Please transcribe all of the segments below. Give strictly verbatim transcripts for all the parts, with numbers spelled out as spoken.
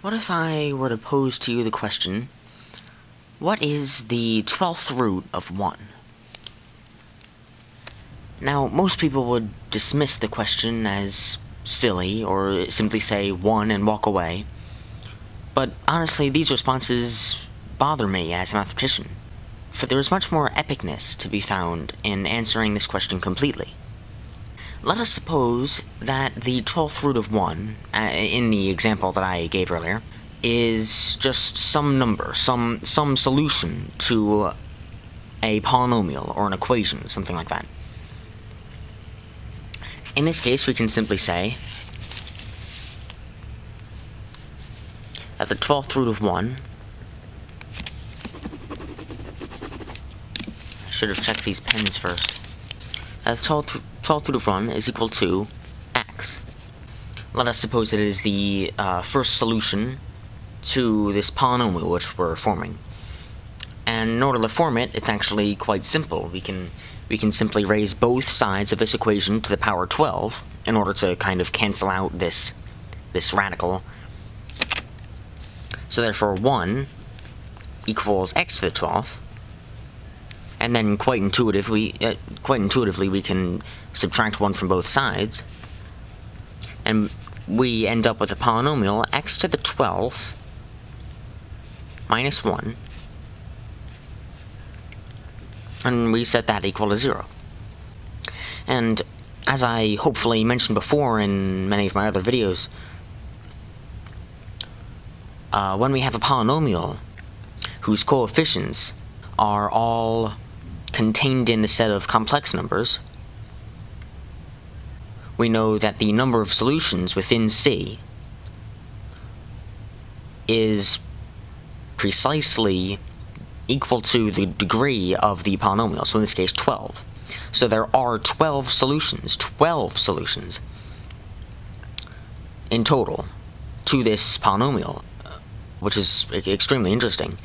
What if I were to pose to you the question, what is the twelfth root of one? Now, most people would dismiss the question as silly, or simply say one and walk away. But honestly, these responses bother me as a mathematician, for there is much more epicness to be found in answering this question completely. Let us suppose that the twelfth root of one, uh, in the example that I gave earlier, is just some number, some, some solution to a polynomial or an equation, something like that. In this case, we can simply say that the twelfth root of one, I should have checked these pens first, that the twelfth root of one is equal to x. Let us suppose that it is the uh, first solution to this polynomial which we're forming. And in order to form it, it's actually quite simple. We can we can simply raise both sides of this equation to the power twelve in order to kind of cancel out this this radical. So therefore, one equals x to the twelfth, and then quite intuitively, uh, quite intuitively, we can subtract one from both sides, and we end up with a polynomial x to the twelfth minus one. And we set that equal to zero. And as I hopefully mentioned before in many of my other videos, uh, when we have a polynomial whose coefficients are all contained in the set of complex numbers, we know that the number of solutions within C is precisely equal to the degree of the polynomial, so in this case twelve. So there are twelve solutions, twelve solutions in total to this polynomial, which is extremely interesting.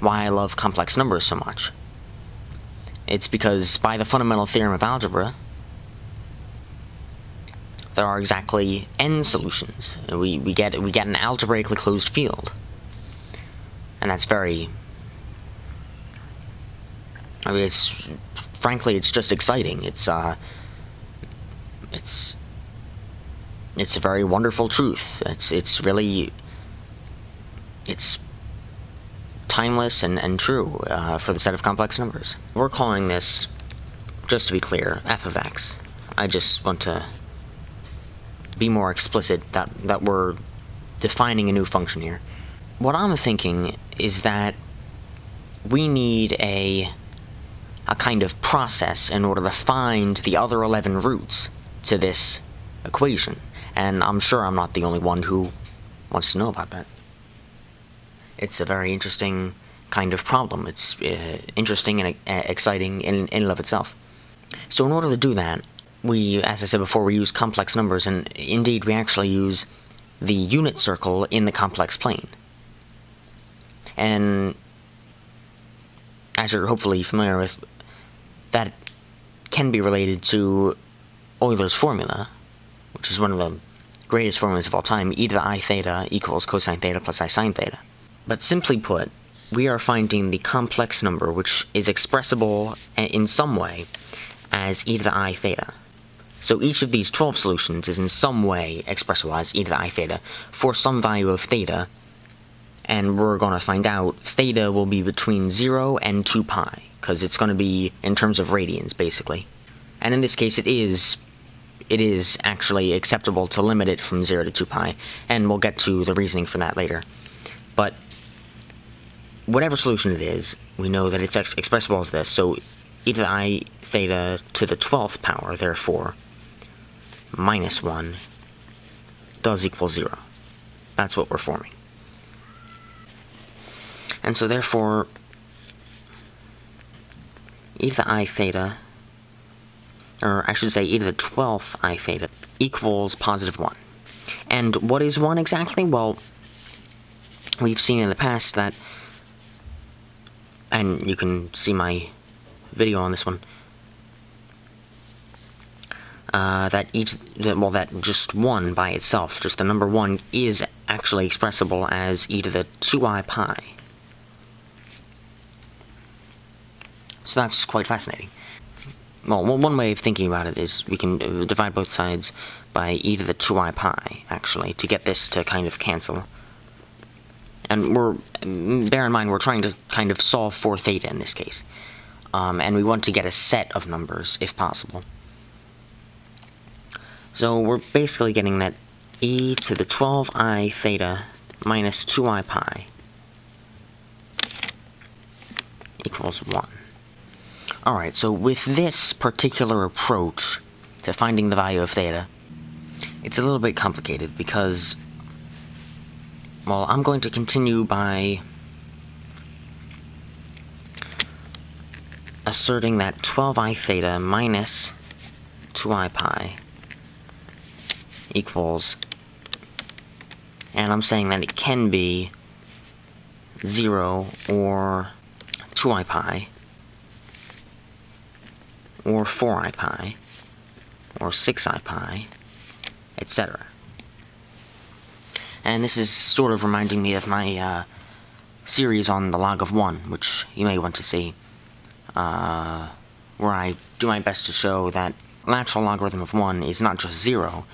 Why I love complex numbers so much. It's because by the fundamental theorem of algebra, there are exactly n solutions. We, we, get, we get an algebraically closed field, and that's very... I mean, it's frankly, it's just exciting. It's uh, it's it's a very wonderful truth. It's it's really it's timeless and and true uh, for the set of complex numbers. We're calling this, just to be clear, f of x. I just want to be more explicit that that we're defining a new function here. What I'm thinking is that we need a a kind of process in order to find the other eleven roots to this equation, and I'm sure I'm not the only one who wants to know about that. It's a very interesting kind of problem. It's uh, interesting and uh, exciting in, in and of itself. So in order to do that, we, as I said before, we use complex numbers, and indeed we actually use the unit circle in the complex plane. And as you're hopefully familiar with, that can be related to Euler's formula, which is one of the greatest formulas of all time, e to the I theta equals cosine theta plus I sine theta. But simply put, we are finding the complex number which is expressible in some way as e to the I theta. So each of these twelve solutions is in some way expressible as e to the I theta for some value of theta, and we're going to find out theta will be between zero and two pi, because it's going to be in terms of radians, basically. And in this case, it is it is actually acceptable to limit it from zero to two pi, and we'll get to the reasoning for that later. But whatever solution it is, we know that it's ex expressible as this, so e to the I theta to the twelfth power, therefore, minus one does equal zero. That's what we're forming. And so therefore, e to the I theta, or I should say e to the twelfth I theta, equals positive one. And what is one exactly? Well, we've seen in the past that, and you can see my video on this one, uh, that each, well, that just one by itself, just the number one, is actually expressible as e to the two i pi. So that's quite fascinating. Well, one way of thinking about it is we can divide both sides by e to the two i pi, actually, to get this to kind of cancel. And we're, bear in mind, we're trying to kind of solve for theta in this case. Um, and we want to get a set of numbers, if possible. So we're basically getting that e to the twelve i theta minus two i pi equals one. Alright, so with this particular approach to finding the value of theta, it's a little bit complicated because, well, I'm going to continue by asserting that twelve i theta minus two i pi equals, and I'm saying that it can be zero or two i pi, or four i pi, or six i pi, et cetera. And this is sort of reminding me of my uh, series on the log of one, which you may want to see, uh, where I do my best to show that natural logarithm of one is not just zero,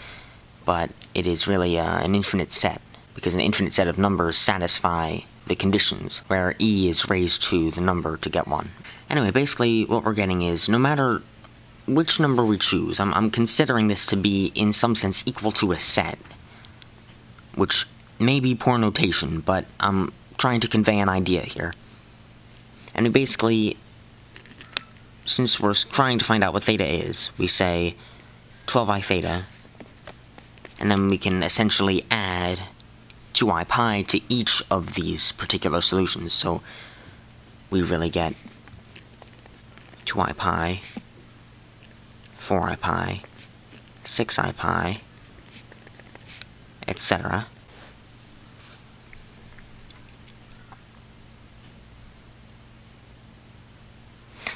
but it is really uh, an infinite set, because an infinite set of numbers satisfy the conditions where e is raised to the number to get one. Anyway, basically what we're getting is, no matter which number we choose, I'm, I'm considering this to be in some sense equal to a set, which may be poor notation, but I'm trying to convey an idea here. And we basically, since we're trying to find out what theta is, we say twelve i theta, and then we can essentially add two i pi to each of these particular solutions, so we really get two i pi, four i pi, six i pi, et cetera.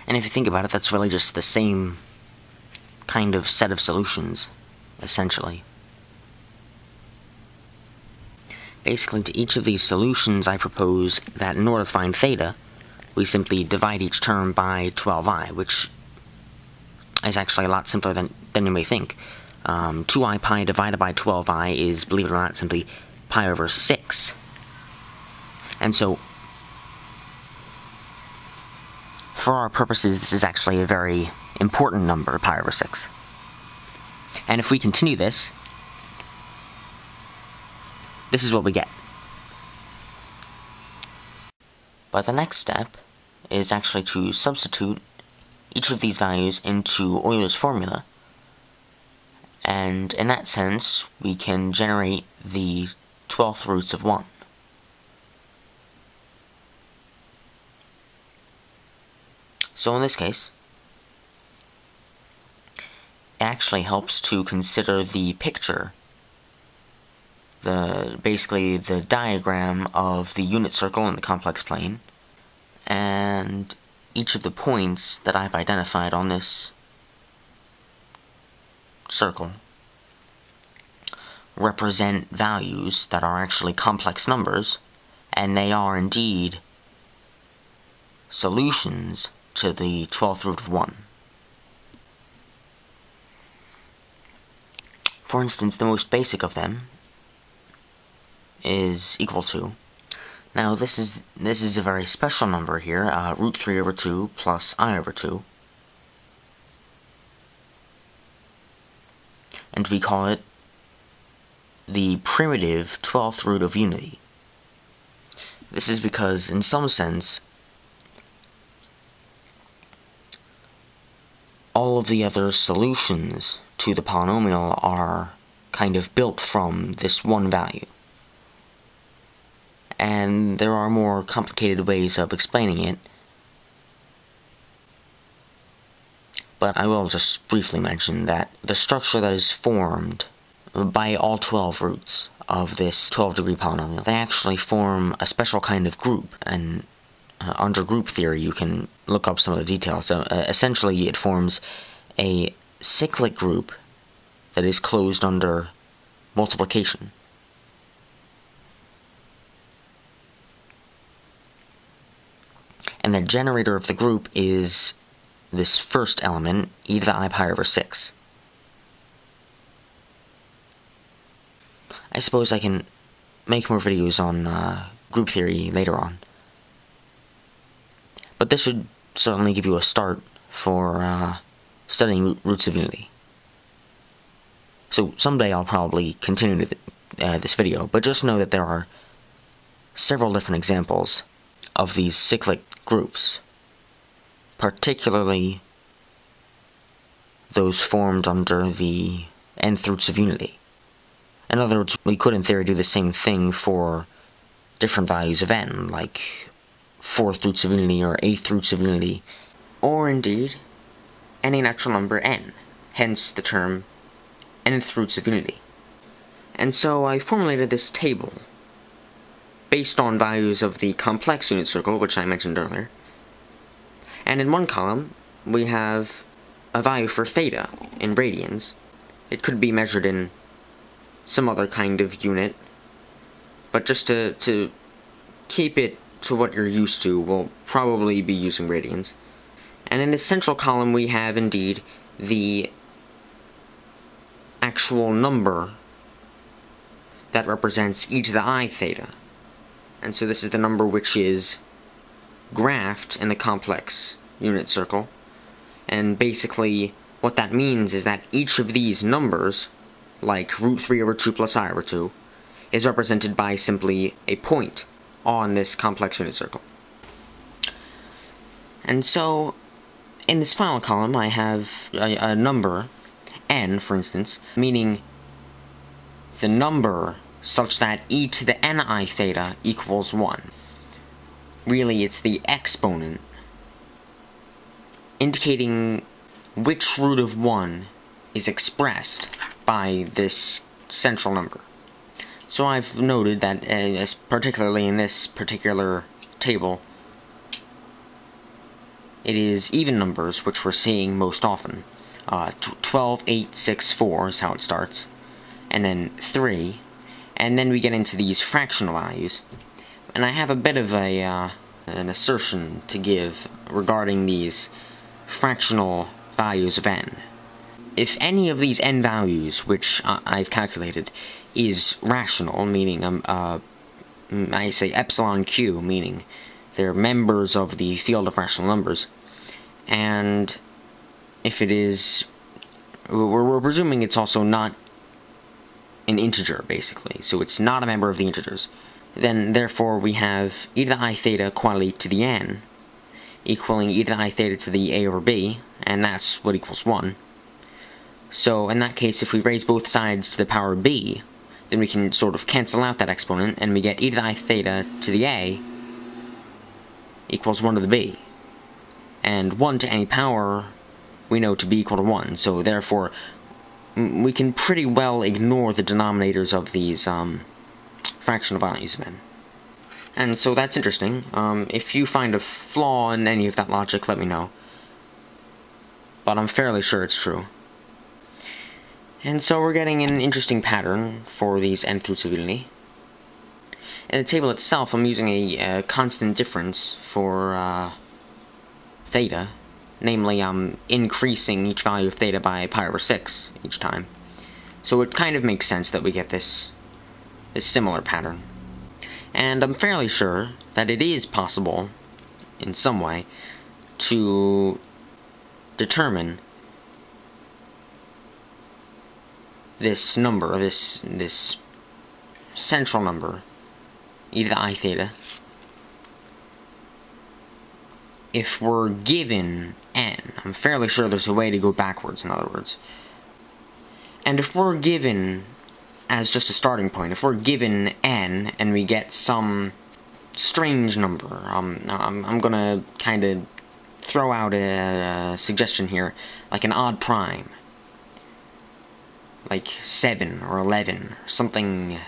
And if you think about it, that's really just the same kind of set of solutions, essentially. Basically, to each of these solutions, I propose that in order to find theta, we simply divide each term by twelve i, which is actually a lot simpler than, than you may think. Um, two i pi divided by twelve i is, believe it or not, simply pi over six. And so, for our purposes, this is actually a very important number, pi over six. And if we continue this, this is what we get. But the next step is actually to substitute each of these values into Euler's formula. And in that sense, we can generate the twelfth roots of one. So in this case, it actually helps to consider the picture, the basically the diagram of the unit circle in the complex plane, and each of the points that I've identified on this circle represent values that are actually complex numbers, and they are indeed solutions to the twelfth root of one. For instance, the most basic of them is equal to, now this is this is a very special number here, uh, root three over two plus I over two, and we call it the primitive twelfth root of unity. This is because, in some sense, all of the other solutions to the polynomial are kind of built from this one value. And there are more complicated ways of explaining it, but I will just briefly mention that the structure that is formed by all twelve roots of this twelve degree polynomial, they actually form a special kind of group, and uh, under group theory you can look up some of the details. So uh, essentially it forms a cyclic group that is closed under multiplication. And the generator of the group is this first element, e to the I pi over six. I suppose I can make more videos on uh, group theory later on. But this should certainly give you a start for uh, studying roots of unity. So someday I'll probably continue th uh, this video, but just know that there are several different examples of these cyclic groups, particularly those formed under the nth roots of unity. In other words, we could in theory do the same thing for different values of n, like fourth roots of unity or eighth roots of unity, or indeed any natural number n, hence the term nth roots of unity. And so I formulated this table based on values of the complex unit circle, which I mentioned earlier. And in one column, we have a value for theta in radians. It could be measured in some other kind of unit, but just to, to keep it to what you're used to, we'll probably be using radians. And in the central column, we have indeed the actual number that represents e to the I theta. And so this is the number which is graphed in the complex unit circle. And basically what that means is that each of these numbers, like root three over two plus I over two, is represented by simply a point on this complex unit circle. And so in this final column I have a, a number, n for instance, meaning the number such that e to the ni theta equals one. Really it's the exponent indicating which root of one is expressed by this central number. So I've noted that uh, particularly in this particular table, it is even numbers which we're seeing most often. Uh, twelve, eight, six, four is how it starts, and then three, and then we get into these fractional values. And I have a bit of a uh, an assertion to give regarding these fractional values of n. If any of these n values, which uh, I've calculated, is rational, meaning um, uh, I say epsilon q, meaning they're members of the field of rational numbers, and if it is, we're, we're presuming it's also not an integer, basically, so it's not a member of the integers, then therefore we have e to the I theta quantity to the n equaling e to the I theta to the a over b, and that's what equals one. So in that case, if we raise both sides to the power b, then we can sort of cancel out that exponent, and we get e to the I theta to the a equals one to the b. And one to any power we know to be equal to one, so therefore we can pretty well ignore the denominators of these um, fractional values of n. And so that's interesting. Um, if you find a flaw in any of that logic, let me know. But I'm fairly sure it's true. And so we're getting an interesting pattern for these nth roots of unity. In the table itself, I'm using a, a constant difference for uh, theta. Namely, I'm increasing each value of theta by pi over six each time. So it kind of makes sense that we get this, this similar pattern. And I'm fairly sure that it is possible, in some way, to determine this number, this this central number, e to the I theta, if we're given n. I'm fairly sure there's a way to go backwards, in other words. And if we're given, as just a starting point, if we're given n and we get some strange number, um, I'm, I'm gonna kind of throw out a, a suggestion here, like an odd prime, like seven or eleven, something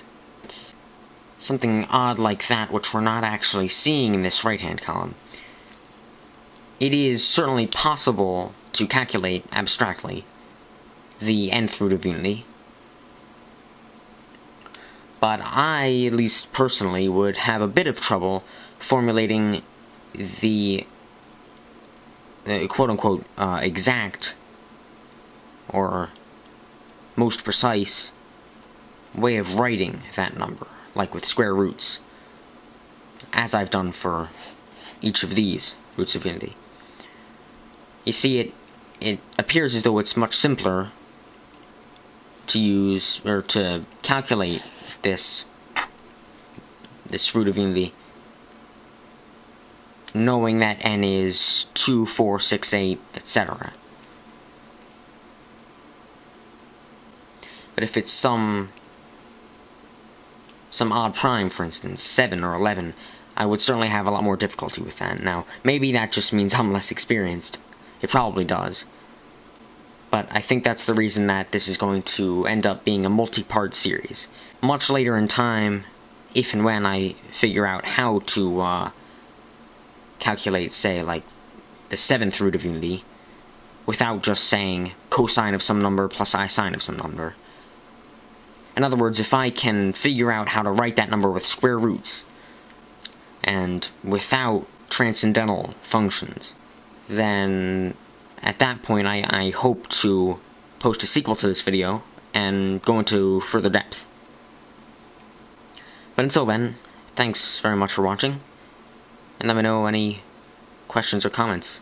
something odd like that, which we're not actually seeing in this right-hand column. It is certainly possible to calculate abstractly the nth root of unity. But I, at least personally, would have a bit of trouble formulating the uh, quote-unquote uh, exact or most precise way of writing that number, like with square roots, as I've done for each of these roots of unity. You see, it it appears as though it's much simpler to use or to calculate this this root of unity knowing that n is two, four, six, eight, et cetera. But if it's some some odd prime, for instance, seven or eleven, I would certainly have a lot more difficulty with that. Now, maybe that just means I'm less experienced. It probably does. But I think that's the reason that this is going to end up being a multi-part series. Much later in time, if and when I figure out how to uh, calculate, say, like, the seventh root of unity, without just saying cosine of some number plus I sine of some number. In other words, if I can figure out how to write that number with square roots, and without transcendental functions, then at that point I, I hope to post a sequel to this video and go into further depth. But until then, thanks very much for watching, and let me know any questions or comments.